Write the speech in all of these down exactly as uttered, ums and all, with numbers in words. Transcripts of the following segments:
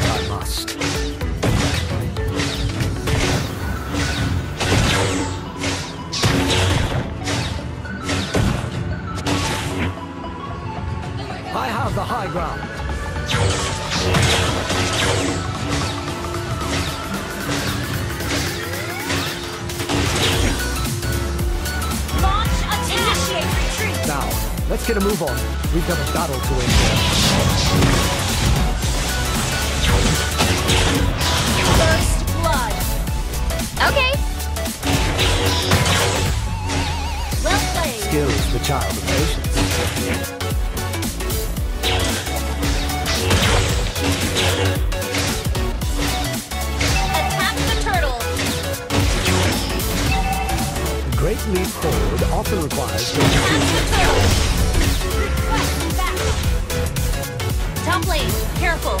what I must. I have the high ground. Launch attack! Initiate retreat! Now, let's get a move on. We've got a battle to win. First blood. Okay. Well played. Skills the child of patience. Attack the turtle. A great leap forward often requires to attack the turtle. Flash back. Tumbling. Careful. Oh,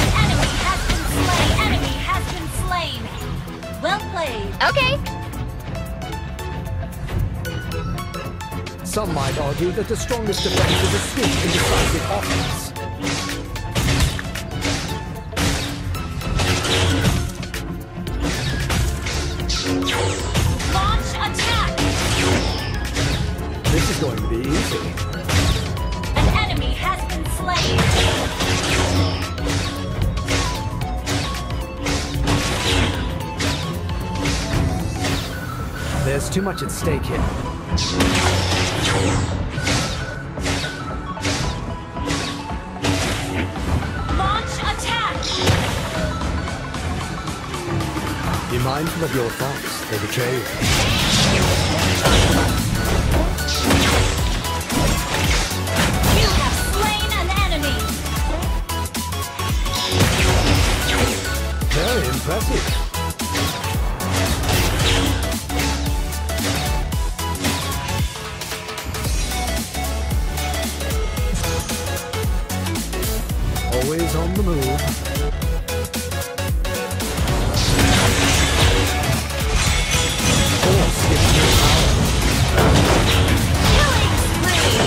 an enemy has been slain. Enemy has been slain. Well played. Okay. Some might argue that the strongest defense is a swift and decisive offense. There's too much at stake here. Launch attack! Be mindful of your thoughts, they betray you. You have slain an enemy! Very impressive. Always on the move. Force is your power. Killing spree!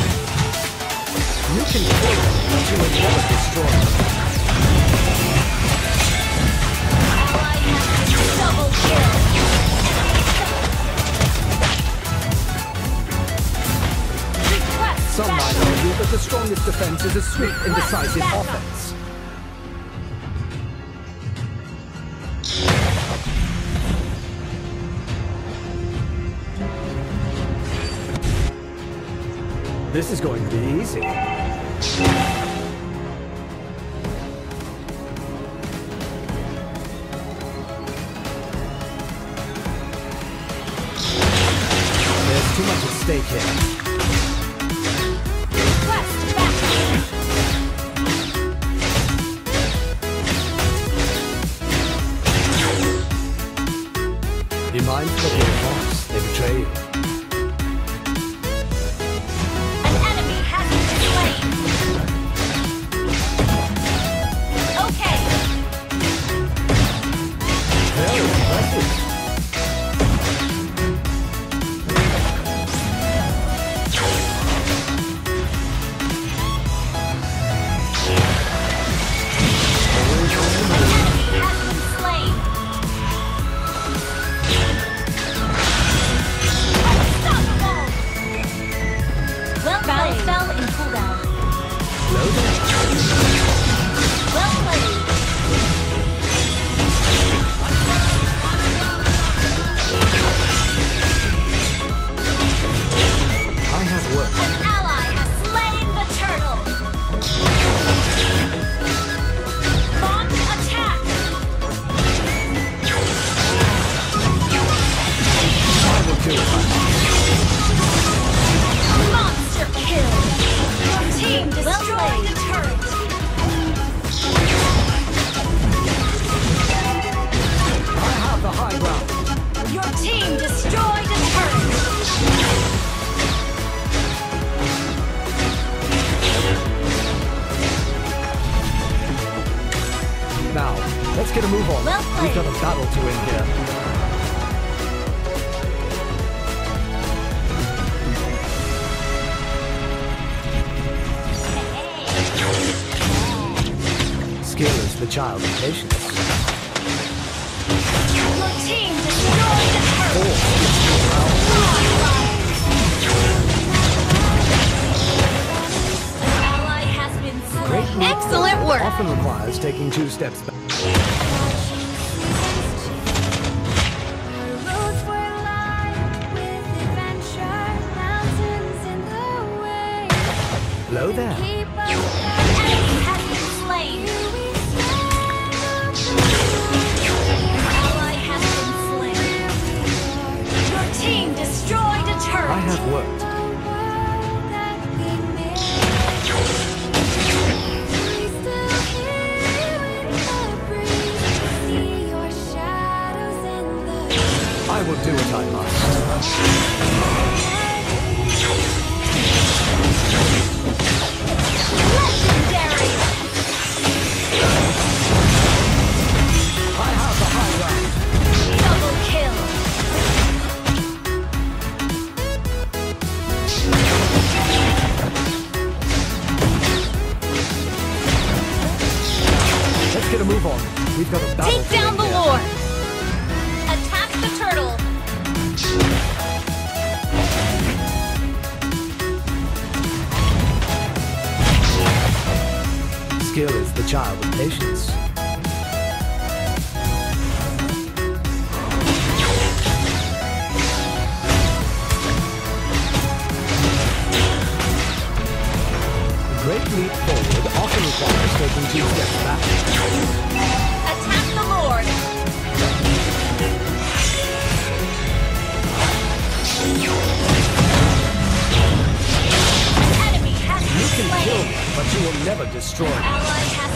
You can kill until it was destroyed. Ally has a double kill. Request Some might argue that the strongest defense is a swift and decisive offense. This is going to be easy. There's too much at stake here. Be mindful of your thoughts, they betray you. Now, let's get a move on. Well, we've got a battle to win here. child impatience. Your team destroyed the turret. An ally has been slain. Excellent work. Often requires taking two steps back. Hello there. Keep up. Enemy has been slain. Ally has been slain. Your team destroyed a turret. I have worked. I will do what I must. Move on. We've got a battle. Take down the lord. Attack the turtle. Skill is the child of patience. A great leap forward often requires taking two steps back. But you will never destroy it.